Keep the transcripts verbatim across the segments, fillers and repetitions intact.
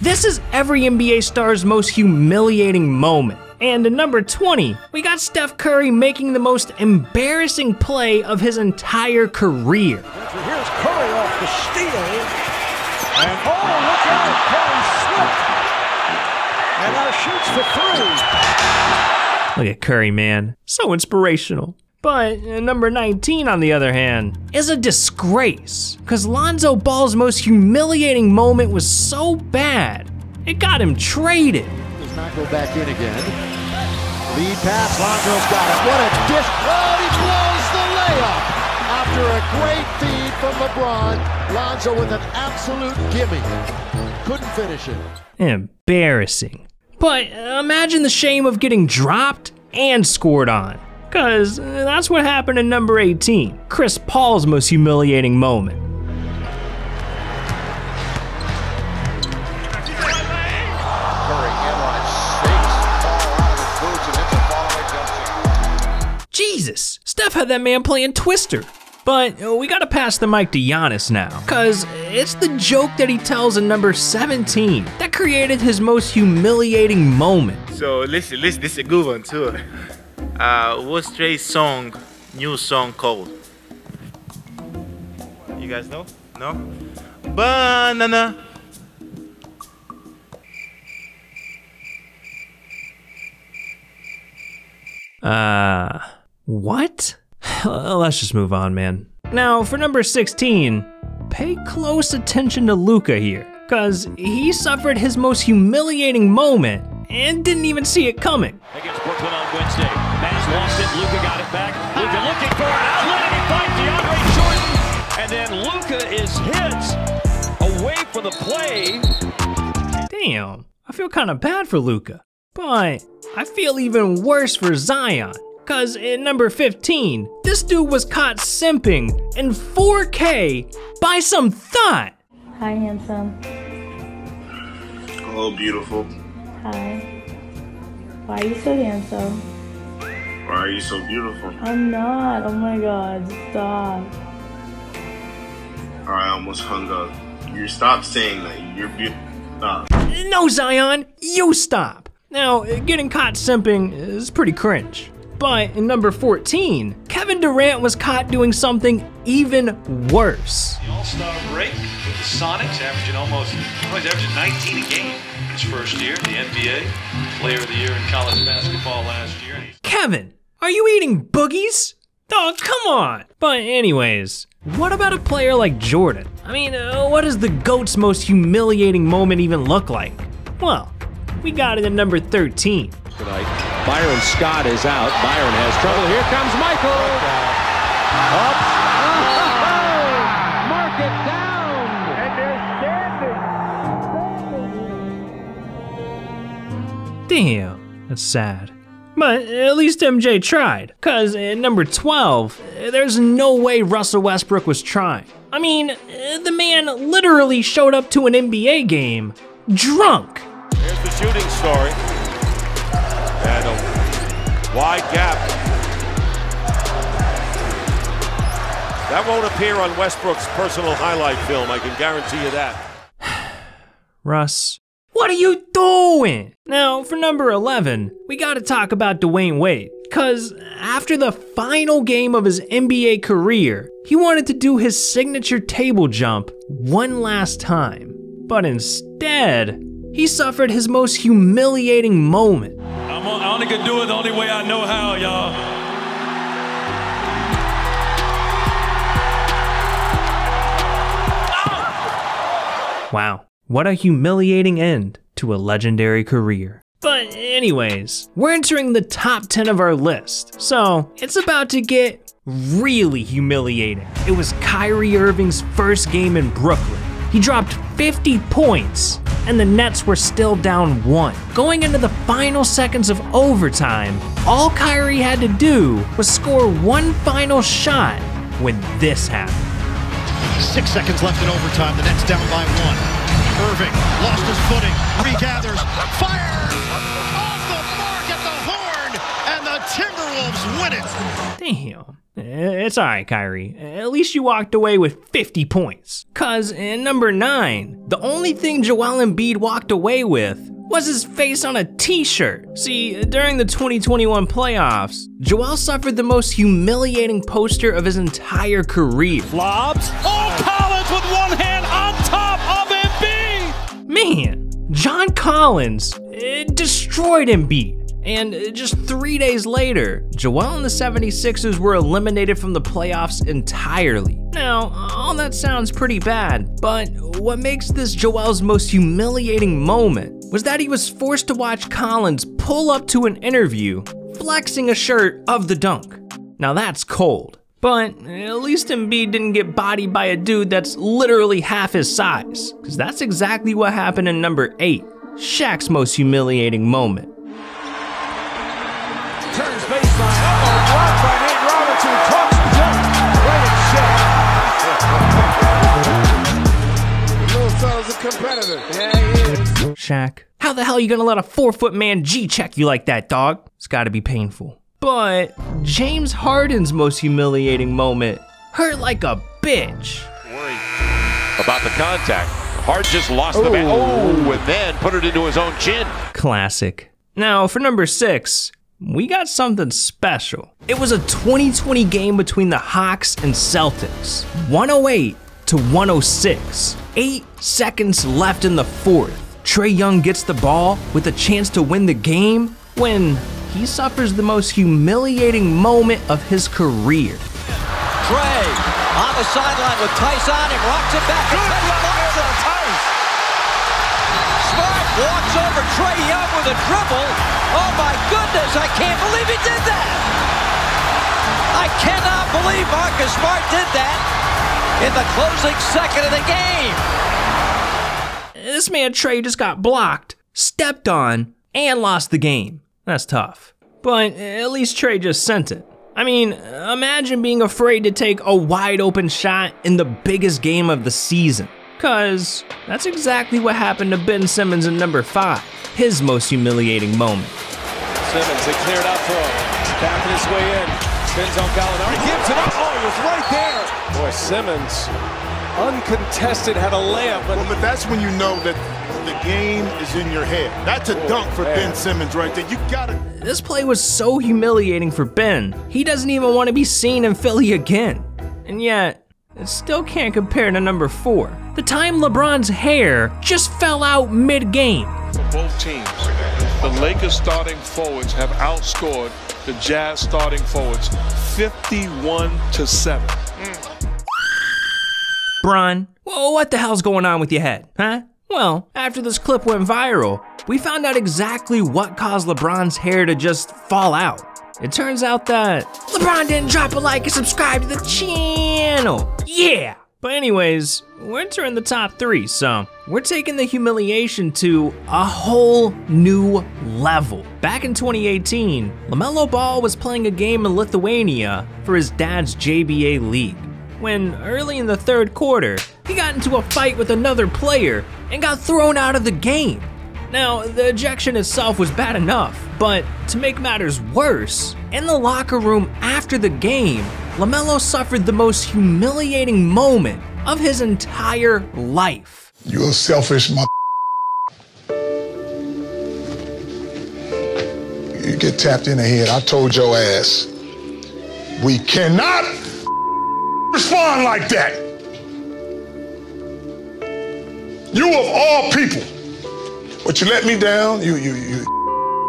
This is every N B A star's most humiliating moment. And at number twenty, we got Steph Curry making the most embarrassing play of his entire career. Here's Curry off the steal. And oh, look out, Curry slipped. And now shoots for three. Look at Curry, man. So inspirational. But uh, number nineteen, on the other hand, is a disgrace. Because Lonzo Ball's most humiliating moment was so bad, it got him traded. Does not go back in again. Lead pass, Lonzo's got it. What a dish. Oh, he blows the layup. After a great feed from LeBron, Lonzo with an absolute gimme. Couldn't finish it. Embarrassing. But uh, imagine the shame of getting dropped and scored on. Because that's what happened in number eighteen, Chris Paul's most humiliating moment. Jesus, Steph had that man playing Twister. But we gotta pass the mic to Giannis now, because it's the joke that he tells in number seventeen that created his most humiliating moment. So listen, listen, this is a good one too. Uh, what's Trae's song, new song called? You guys know? No? Banana. Uh, what? Let's just move on, man. Now for number sixteen, pay close attention to Luka here, cause he suffered his most humiliating moment and didn't even see it coming. Against Brooklyn on Wednesday. Bass lost it, Luka got it back. Luka looking for an outlet, and he finds DeAndre Jordan. And then Luka is hit away for the play. Damn, I feel kind of bad for Luka. But I feel even worse for Zion. Cause at number fifteen, this dude was caught simping in four K by some thot. Hi, handsome. Hello, beautiful. Hi. Why are you so handsome? Why are you so beautiful? I'm not. Oh my God, stop. I almost hung up. You stop saying that. You're beautiful. Stop. No, Zion, you stop. Now, getting caught simping is pretty cringe. But in number fourteen, Kevin Durant was caught doing something even worse. The All-Star break with the Sonics, averaging almost, almost averaging nineteen a game. First year, the N B A player of the year in college basketball last year. Kevin, are you eating boogies? Oh, come on. But anyways, what about a player like Jordan? I mean, uh, what does the GOAT's most humiliating moment even look like? Well, we got it at number thirteen. Tonight, Byron Scott is out. Byron has trouble. Here comes Michael. Up. Oh, mark it down. Damn, that's sad. But at least M J tried, cause at number twelve, there's no way Russell Westbrook was trying. I mean, the man literally showed up to an N B A game, drunk. Here's the shooting story. And a wide gap. That won't appear on Westbrook's personal highlight film, I can guarantee you that. Russ. What are you doing? Now, for number eleven, we gotta talk about Dwayne Wade, cause after the final game of his N B A career, he wanted to do his signature table jump one last time. But instead, he suffered his most humiliating moment. I'm on, I only could do it the only way I know how, y'all. Wow. What a humiliating end to a legendary career. But anyways, we're entering the top ten of our list, so it's about to get really humiliating. It was Kyrie Irving's first game in Brooklyn. He dropped fifty points, and the Nets were still down one. Going into the final seconds of overtime, all Kyrie had to do was score one final shot when this happened. Six seconds left in overtime, the Nets down by one. Irving lost his footing, regathers, fires, off the mark at the horn, and the Timberwolves win it. Damn, It's alright, Kyrie. At least you walked away with fifty points. Cause in number nine, the only thing Joel Embiid walked away with was his face on a t-shirt. See, during the twenty twenty-one playoffs, Joel suffered the most humiliating poster of his entire career. Lobs, oh, Collins with one hand on top of Embiid! Man, John Collins it destroyed Embiid. And just three days later, Joel and the seventy-sixers were eliminated from the playoffs entirely. Now, all that sounds pretty bad, but what makes this Joel's most humiliating moment was that he was forced to watch Collins pull up to an interview flexing a shirt of the dunk. Now that's cold, but at least Embiid didn't get bodied by a dude that's literally half his size, because that's exactly what happened in number eight, Shaq's most humiliating moment. Turns baseline, oh, blocked by Nate Robinson, tough jump, right at Shaq. Little fella's a competitor, yeah he is. Shaq, how the hell are you gonna let a four foot man G-check you like that, dog? It's gotta be painful. But James Harden's most humiliating moment hurt like a bitch. About the contact, Hard just lost Ooh. the bat, oh, and then put it into his own chin. Classic. Now for number six, we got something special. It was a twenty twenty game between the Hawks and Celtics, one oh eight to one oh six. Eight seconds left in the fourth. Trae Young gets the ball with a chance to win the game when he suffers the most humiliating moment of his career. Trae on the sideline with Tice on him, rocks it back. Smart walks over Trae Young with a dribble. Oh my goodness, I can't believe he did that! I cannot believe Marcus Smart did that in the closing second of the game! This man Trae just got blocked, stepped on, and lost the game. That's tough. But at least Trae just sent it. I mean, imagine being afraid to take a wide open shot in the biggest game of the season. Cause that's exactly what happened to Ben Simmons in number five, his most humiliating moment. Simmons, they cleared out for him, backing his way in, spins on Gallinari, gives it up, oh, it was right there. Boy, Simmons, uncontested, had a layup. But well, but that's when you know that the game is in your head. That's a oh, dunk for man. Ben Simmons right there, you gotta. This play was so humiliating for Ben, he doesn't even want to be seen in Philly again. And yet, it still can't compare to number four. The time LeBron's hair just fell out mid-game. For both teams, the Lakers starting forwards have outscored the Jazz starting forwards fifty-one to seven. Mm. Bron, well, what the hell's going on with your head, huh? Well, after this clip went viral, we found out exactly what caused LeBron's hair to just fall out. It turns out that LeBron didn't drop a like and subscribe to the channel. Yeah. But anyways, we're entering the top three, so we're taking the humiliation to a whole new level. Back in twenty eighteen, LaMelo Ball was playing a game in Lithuania for his dad's J B A league, when early in the third quarter, he got into a fight with another player and got thrown out of the game. Now, the ejection itself was bad enough, but to make matters worse, in the locker room after the game, LaMelo suffered the most humiliating moment of his entire life. You're selfish, mother. You get tapped in the head. I told your ass, we cannot respond like that. You of all people. But you let me down, you, you, you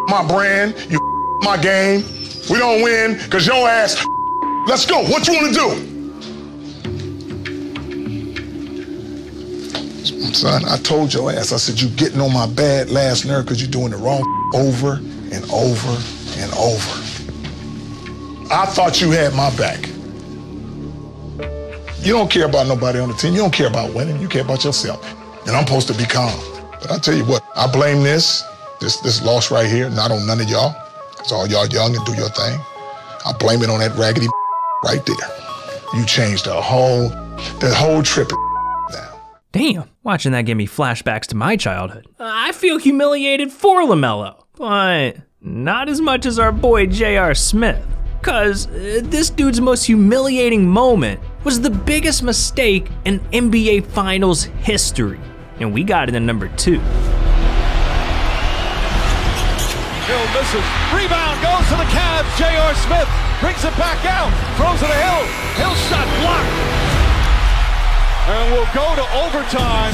my brand, you my game. We don't win, because your ass, let's go, what you want to do? Son, I told your ass, I said, you getting on my bad last nerve because you're doing the wrong over and over and over. I thought you had my back. You don't care about nobody on the team. You don't care about winning. You care about yourself. And I'm supposed to be calm. But I tell you what, I blame this, this, this loss right here, not on none of y'all. It's all y'all young and do your thing. I blame it on that raggedy right there. You changed the whole, the whole trip now. Damn, watching that gave me flashbacks to my childhood. I feel humiliated for LaMelo, but not as much as our boy J R Smith. Cause uh, this dude's most humiliating moment was the biggest mistake in N B A Finals history. And we got it in number two. Hill misses, rebound goes to the Cavs, J R. Smith brings it back out, throws it to Hill, Hill's shot blocked, and we'll go to overtime.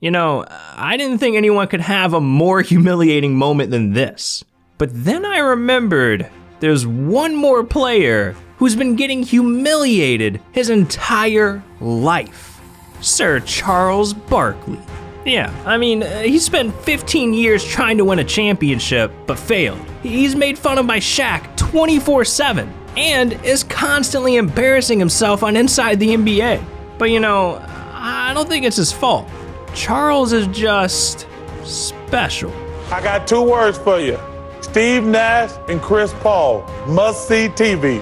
You know, I didn't think anyone could have a more humiliating moment than this. But then I remembered there's one more player who's been getting humiliated his entire life. Sir Charles Barkley. Yeah, I mean, uh, he spent fifteen years trying to win a championship, but failed. He's made fun of by Shaq twenty-four seven, and is constantly embarrassing himself on Inside the N B A. But you know, I don't think it's his fault. Charles is just special. I got two words for you. Steve Nash and Chris Paul, must-see T V.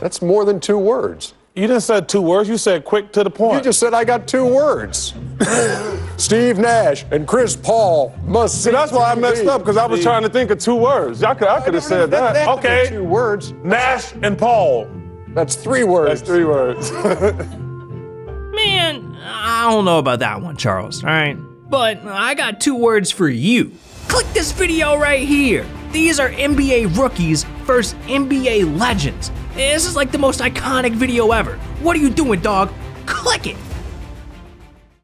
That's more than two words. You didn't say two words, you said quick to the point. You just said I got two words. Steve Nash and Chris Paul must see. See, that's why I messed up, because I was trying to think of two words. I could, I could have said that. that. Okay. Two words. Nash and Paul. That's three words. That's three words. Man, I don't know about that one, Charles, all right? But I got two words for you. Click this video right here. These are N B A rookies versus N B A legends. This is like the most iconic video ever. What are you doing, dog? Click it.